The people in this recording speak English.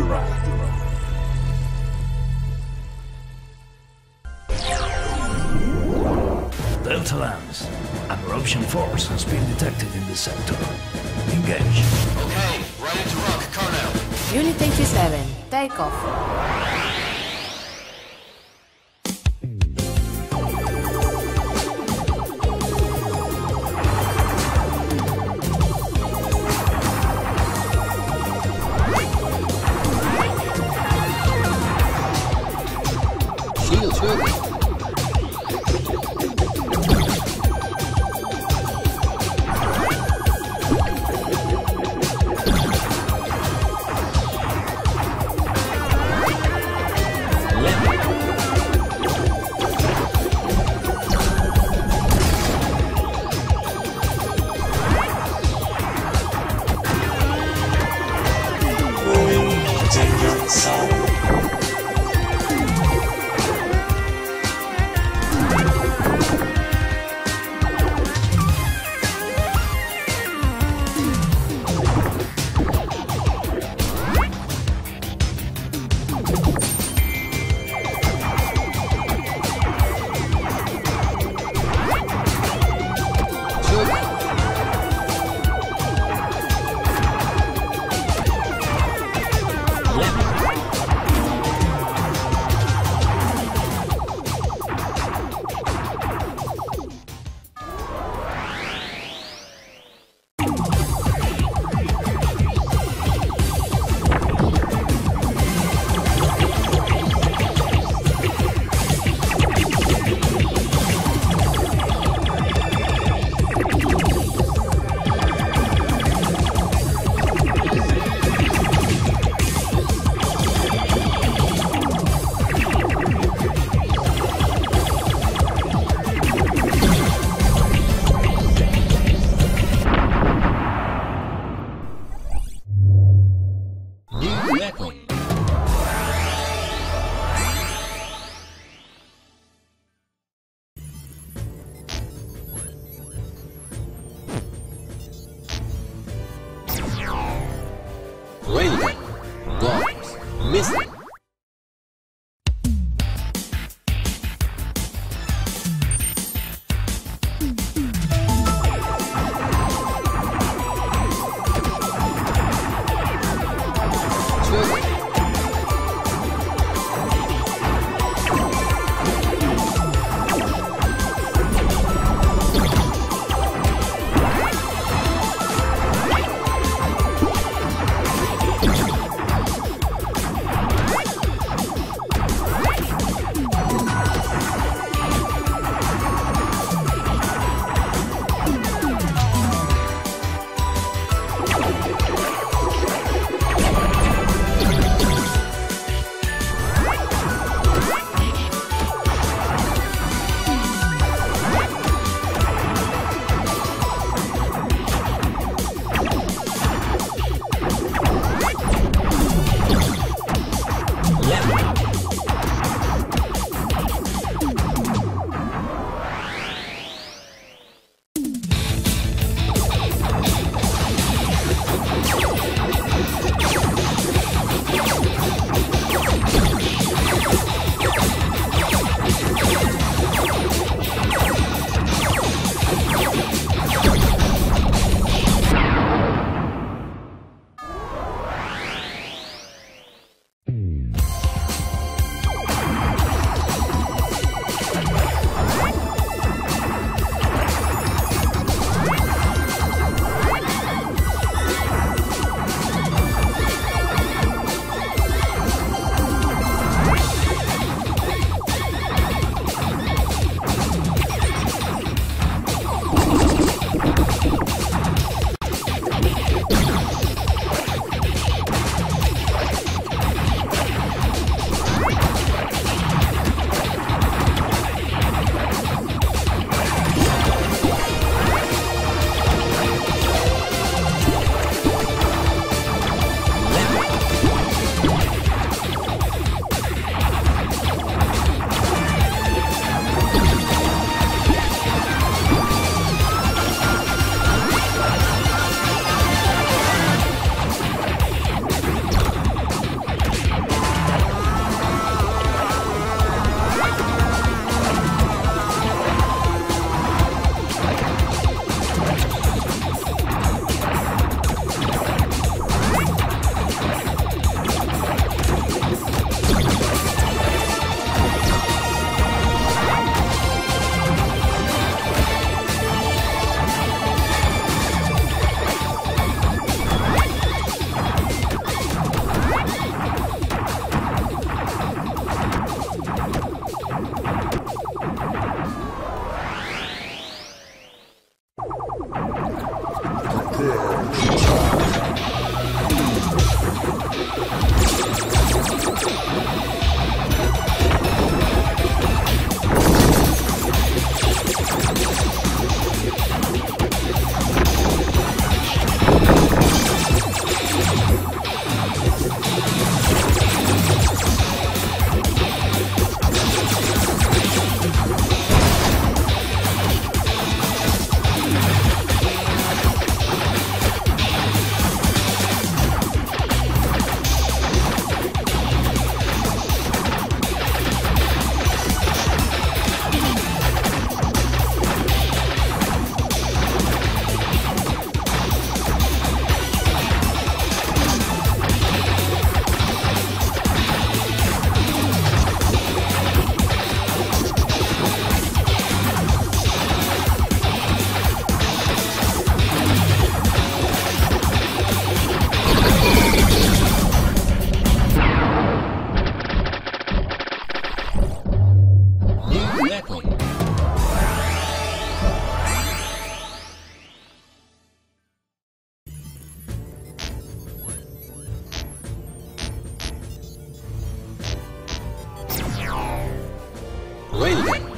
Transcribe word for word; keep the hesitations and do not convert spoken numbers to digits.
derived. Deltalands, an eruption force has been detected in this sector. Engage. Okay, ready to rock, Colonel. Unit eighty-seven, take off. Wait.